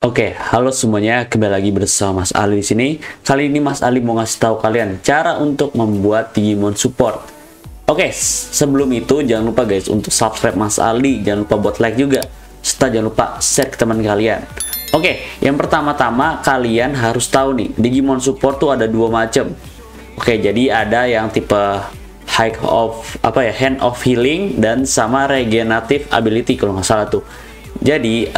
Oke, halo semuanya, kembali lagi bersama Mas Aldi di sini. Kali ini Mas Aldi mau ngasih tahu kalian cara untuk membuat Digimon Support. Oke, sebelum itu jangan lupa guys untuk subscribe Mas Aldi, jangan lupa buat like juga, serta jangan lupa share ke teman kalian. Oke, yang pertama-tama kalian harus tahu nih, Digimon Support tuh ada dua macam. Oke, jadi ada yang tipe hand of healing dan sama regenerative ability kalau nggak salah tuh. Jadi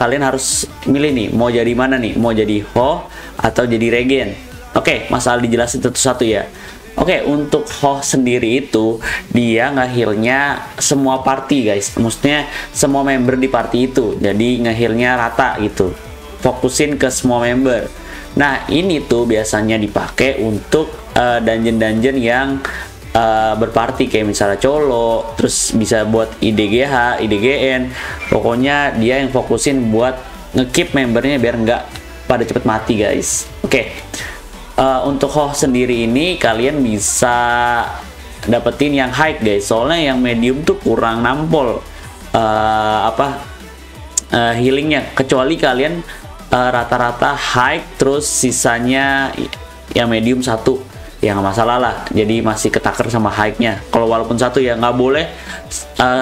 kalian harus milih nih, mau jadi mana nih, mau jadi Ho atau jadi Regen. Oke, Mas Aldi jelasin satu-satu ya. Oke, untuk Ho sendiri itu dia nge-healnya semua party guys, maksudnya semua member di party itu. Jadi nge-healnya rata gitu, fokusin ke semua member. Nah ini tuh biasanya dipakai untuk dungeon-dungeon yang berparti, kayak misalnya Colo, terus bisa buat IDGH, IDGN. Pokoknya dia yang fokusin buat ngekeep membernya biar nggak pada cepet mati guys. Oke, untuk Hoh sendiri ini kalian bisa dapetin yang high guys, soalnya yang medium tuh kurang nampol healingnya, kecuali kalian rata-rata high terus sisanya yang medium satu. Ya nggak masalah lah, jadi masih ketaker sama high-nya. Kalau walaupun satu ya nggak boleh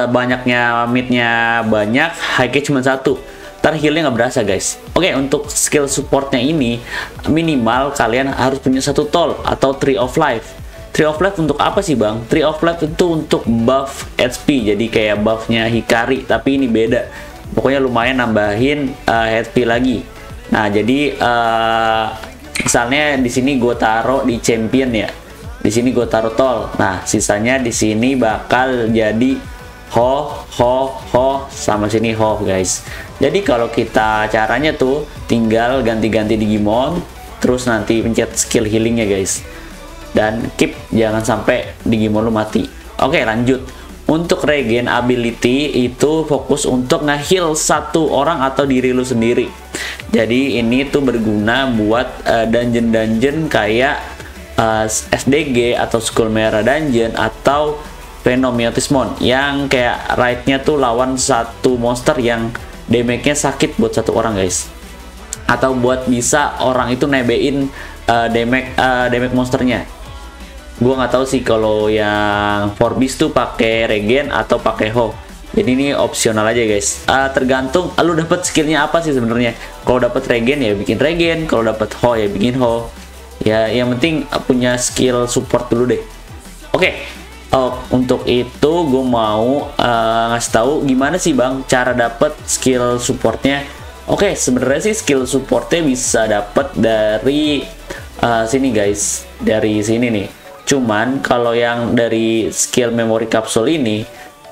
banyaknya mid-nya banyak, high-nya cuma satu, ntar heal-nya nggak berasa guys. Oke, untuk skill supportnya ini minimal kalian harus punya satu toll atau tree of life. Tree of life untuk apa sih bang? Tree of life itu untuk buff HP, jadi kayak buffnya Hikari tapi ini beda. Pokoknya lumayan nambahin HP lagi. Nah jadi misalnya di sini gue taruh di champion ya, di sini gue taruh tol. Nah sisanya di sini bakal jadi ho sama sini ho guys. Jadi kalau kita caranya tuh tinggal ganti-ganti Digimon, terus nanti pencet skill healingnya guys, dan keep, jangan sampai Digimon lu mati. Oke, lanjut untuk regen ability itu fokus untuk nge-heal satu orang atau diri lu sendiri. Jadi ini tuh berguna buat dungeon-dungeon kayak SDG atau Skull Merah Dungeon atau Phenomyotismon yang kayak raidnya tuh lawan satu monster yang damage-nya sakit buat satu orang guys, atau buat bisa orang itu nebein damage monsternya. Gua nggak tahu sih kalau yang Forbis tuh pakai regen atau pakai Ho. Jadi ini opsional aja guys, tergantung lu dapet skillnya apa sih sebenarnya. Kalau dapet regen ya bikin regen, kalau dapet Ho ya bikin Ho. Ya yang penting punya skill support dulu deh. Oke, untuk itu gue mau ngasih tahu gimana sih bang cara dapet skill supportnya. Oke, sebenarnya sih skill supportnya bisa dapet dari sini guys, dari sini nih. Cuman kalau yang dari skill memory kapsul ini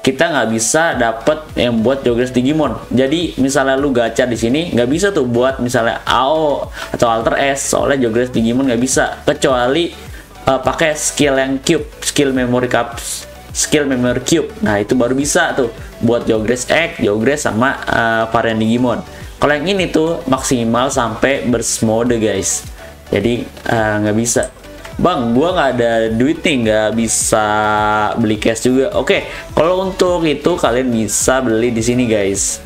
kita nggak bisa dapet yang buat progress Digimon. Jadi misalnya lu gacha di sini nggak bisa tuh buat misalnya AO atau Alter S, soalnya progress Digimon nggak bisa kecuali pakai skill yang cube, skill memory cube. Nah itu baru bisa tuh buat progress X, progress sama varian Digimon. Kalau yang ini tuh maksimal sampai bersmode guys. Jadi nggak bisa. Bang, gua nggak ada duit nih, nggak bisa beli cash juga. Oke, kalau untuk itu kalian bisa beli di sini guys.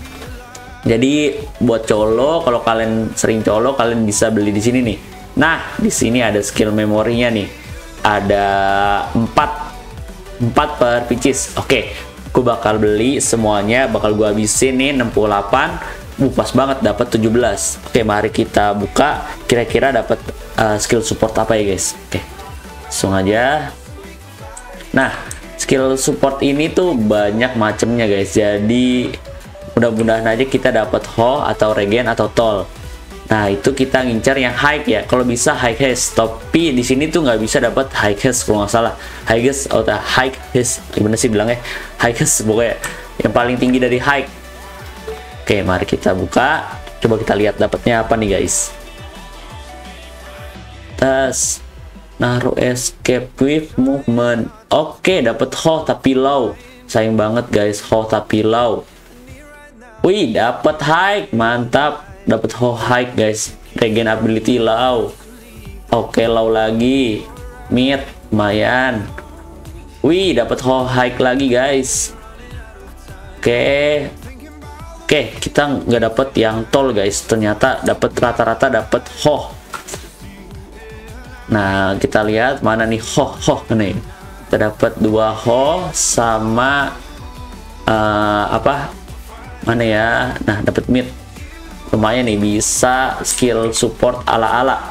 Jadi buat Colo, kalau kalian sering Colo, kalian bisa beli di sini nih. Nah, di sini ada skill memorinya nih. Ada 4 per pieces. Oke, gua bakal beli semuanya, bakal gua habisin nih 68. Pas banget dapat 17. Oke, mari kita buka kira-kira dapat skill support apa ya guys. Oke, langsung aja. Nah skill support ini tuh banyak macemnya guys, jadi mudah-mudahan aja kita dapat Ho atau regen atau tol. Nah itu kita ngincar yang high ya, kalau bisa high haste, tapi di sini tuh nggak bisa dapat high haste kalau nggak salah. High haste atau high haste gimana sih bilangnya, high haste pokoknya yang paling tinggi dari high. Oke, mari kita buka. Coba kita lihat dapatnya apa nih guys. Tes naruh escape with movement. Oke, dapat Ho tapi low. Sayang banget guys, Ho tapi low. Wih, dapat high. Mantap, dapat Ho high guys. Regen ability low. Oke, low lagi. Mid, lumayan. Wih, dapat Ho high lagi guys. Oke. Oke, kita nggak dapet yang tol guys, ternyata dapet rata-rata dapet hoh. Nah, kita lihat mana nih hoh nih. Kita dapet dua hoh sama apa? Mana ya? Nah, dapet mid. Lumayan nih, bisa skill support ala-ala.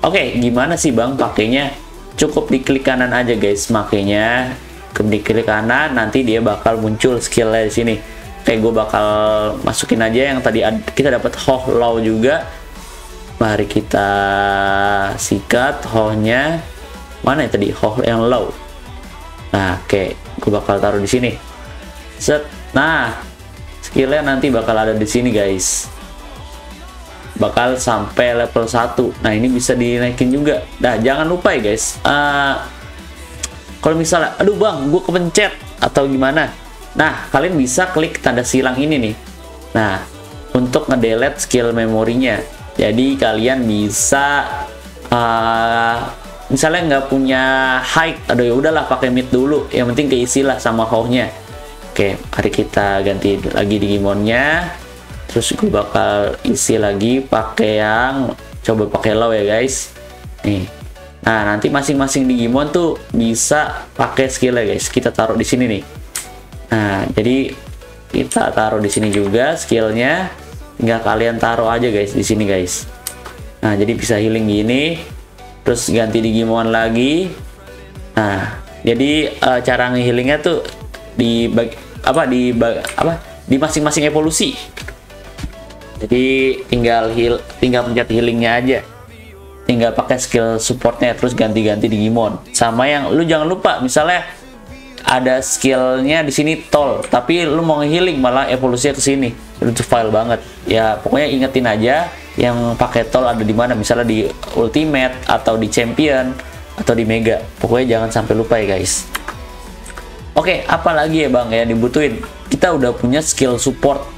Oke, gimana sih Bang pakainya? Cukup di klik kanan aja guys, makanya di klik kanan nanti dia bakal muncul skillnya di sini. Kayak gue bakal masukin aja yang tadi kita dapat hoh low juga. Mari kita sikat hohnya. Mana ya tadi hoh yang low? Nah, oke, gue bakal taruh di sini. Set. Nah, skillnya nanti bakal ada di sini guys. Bakal sampai level 1. Nah, ini bisa dinaikin juga. Nah, jangan lupa ya guys, kalau misalnya aduh Bang, gue kepencet atau gimana, nah kalian bisa klik tanda silang ini nih, nah untuk ngedelete skill memorinya. Jadi kalian bisa misalnya nggak punya high, aduh ya udahlah pakai mid dulu, yang penting keisilah sama hohnya. Oke, mari kita ganti lagi Digimonnya. Terus gue bakal isi lagi pakai yang coba pakai low ya guys. Nih. Nah, nanti masing-masing Digimon tuh bisa pakai skill ya guys. Kita taruh di sini nih. Nah, jadi kita taruh di sini juga skillnya. Tinggal kalian taruh aja guys di sini guys. Nah, jadi bisa healing gini. Terus ganti Digimon lagi. Nah, jadi cara ngehealingnya tuh di masing-masing evolusi. Jadi tinggal pencet healingnya aja, tinggal pakai skill supportnya, terus ganti-ganti Digimon. Sama yang lu jangan lupa, misalnya ada skillnya di sini tol, tapi lu mau healing malah evolusinya ke sini, itu fail banget. Ya pokoknya ingetin aja yang pakai tol ada di mana, misalnya di ultimate atau di champion atau di mega. Pokoknya jangan sampai lupa ya guys. Oke, apalagi ya Bang yang dibutuhin? Kita udah punya skill support.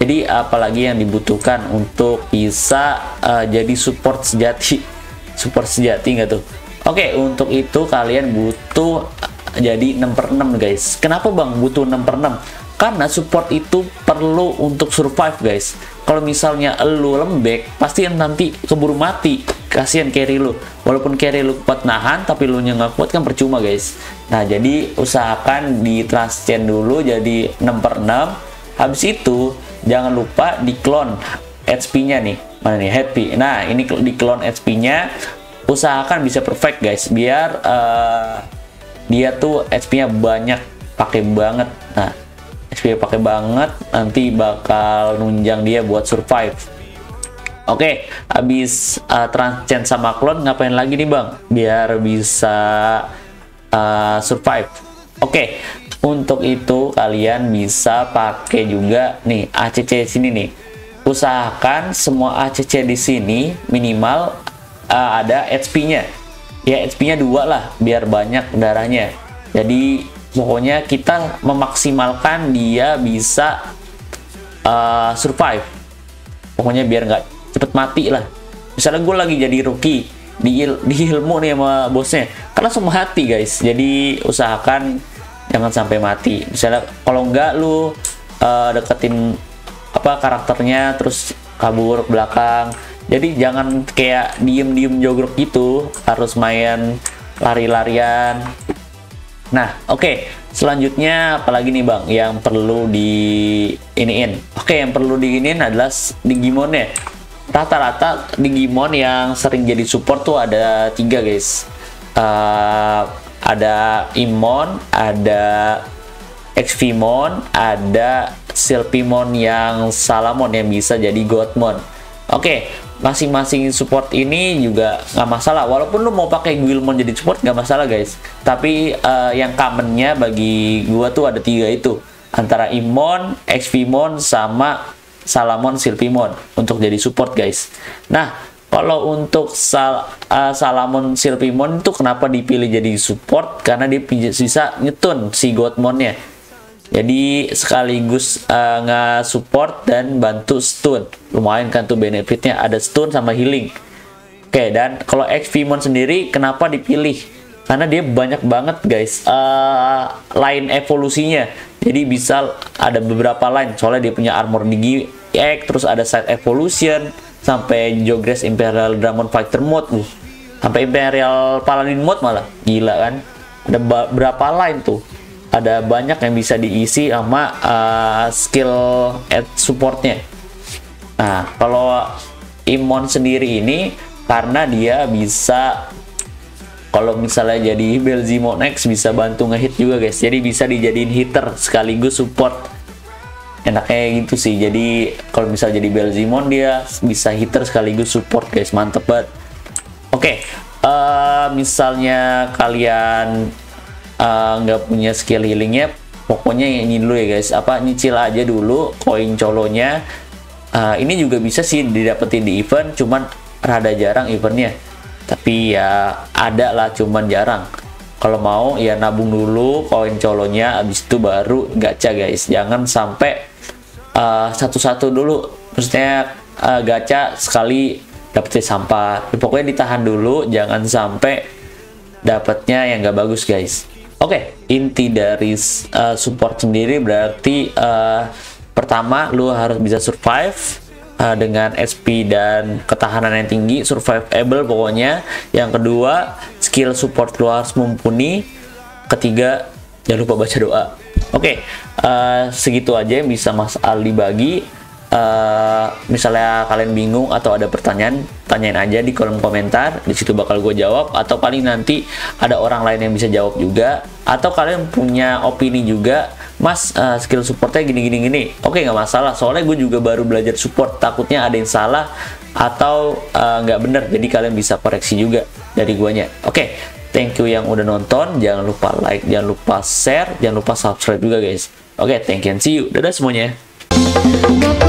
Jadi apalagi yang dibutuhkan untuk bisa jadi support sejati? Nggak tuh? Oke, untuk itu kalian butuh jadi 6/6 guys. Kenapa Bang butuh 6/6? Karena support itu perlu untuk survive guys. Kalau misalnya lu lembek, pasti nanti keburu mati. Kasihan carry lu. Walaupun carry lu kuat nahan, tapi lu nya nggak kuat kan percuma guys. Nah, jadi usahakan di transgen dulu jadi 6/6. Habis itu jangan lupa di clone HP-nya nih. Mana nih HP? Nah, ini di clone HP-nya. Usahakan bisa perfect guys, biar dia tuh HP-nya banyak, pakai banget. Nah, HP pakai banget nanti bakal nunjang dia buat survive. Oke, habis transgen sama clone ngapain lagi nih Bang? Biar bisa survive. Oke. Untuk itu kalian bisa pakai juga nih ACC sini nih. Usahakan semua ACC di sini minimal ada HP-nya. Ya HP-nya 2 lah biar banyak darahnya. Jadi pokoknya kita memaksimalkan dia bisa survive. Pokoknya biar nggak cepet mati lah. Misalnya gue lagi jadi rookie di ilmu nih sama bosnya, karena langsung mati guys. Jadi usahakan jangan sampai mati. Misalnya kalau enggak lu deketin apa karakternya terus kabur ke belakang. Jadi jangan kayak diem-diem jogrok gitu, harus main lari-larian. Nah, oke. Selanjutnya apalagi nih Bang yang perlu di iniin? Oke, yang perlu diinin adalah Digimonnya. Rata-rata Digimon yang sering jadi support tuh ada 3 guys. Ada Immon, ada XVmon, ada Silpimon yang Salamon yang bisa jadi Godmon. Oke, masing-masing support ini juga nggak masalah. Walaupun lu mau pakai Guilmon jadi support nggak masalah guys. Tapi yang commonnya bagi gua tuh ada 3 itu, antara Immon, XVmon, sama Salamon, Silpimon untuk jadi support guys. Nah, kalau untuk Salamon Silvimon itu kenapa dipilih jadi support? Karena dia bisa nyetun si Godmonnya. Jadi sekaligus nge-support dan bantu stun. Lumayan kan tuh benefitnya, ada stun sama healing. Oke, dan kalau XVmon sendiri kenapa dipilih? Karena dia banyak banget guys line evolusinya. Jadi bisa ada beberapa line, soalnya dia punya armor Digi X, terus ada side evolution, sampai Jogres Imperial Dragon Fighter Mode, sampai Imperial Paladin Mode malah. Gila kan? Ada berapa line tuh? Ada banyak yang bisa diisi sama skill at supportnya. Nah, kalau Immon sendiri ini, karena dia bisa, kalau misalnya jadi Beelzemon X bisa bantu ngehit juga guys, jadi bisa dijadiin hitter sekaligus support. Enaknya gitu sih, jadi kalau misalnya jadi Beelzemon dia bisa hitter sekaligus support guys, mantep banget. Oke, misalnya kalian nggak punya skill healingnya, pokoknya ini dulu ya guys, nyicil aja dulu koin colonya. Ini juga bisa sih didapetin di event, cuman rada jarang eventnya. Tapi ya ada lah, cuman jarang. Kalau mau ya nabung dulu koin colonya, abis itu baru gacha guys. Jangan sampai satu-satu dulu, maksudnya gacha sekali dapetnya sampah. Pokoknya ditahan dulu, jangan sampai dapetnya yang gak bagus guys. Oke, inti dari support sendiri berarti pertama lu harus bisa survive dengan SP dan ketahanan yang tinggi, survivable pokoknya. Yang kedua, skill support lu harus mumpuni. Ketiga, jangan lupa baca doa. Oke, segitu aja yang bisa Mas Aldi bagi. Misalnya kalian bingung atau ada pertanyaan, tanyain aja di kolom komentar, di situ bakal gue jawab, atau paling nanti ada orang lain yang bisa jawab juga. Atau kalian punya opini juga, Mas, skill supportnya gini. Oke, nggak masalah, soalnya gue juga baru belajar support, takutnya ada yang salah atau nggak bener, jadi kalian bisa koreksi juga dari guanya. Oke, thank you yang udah nonton, jangan lupa like, jangan lupa share, jangan lupa subscribe juga guys. Oke, thank you and see you, dadah semuanya.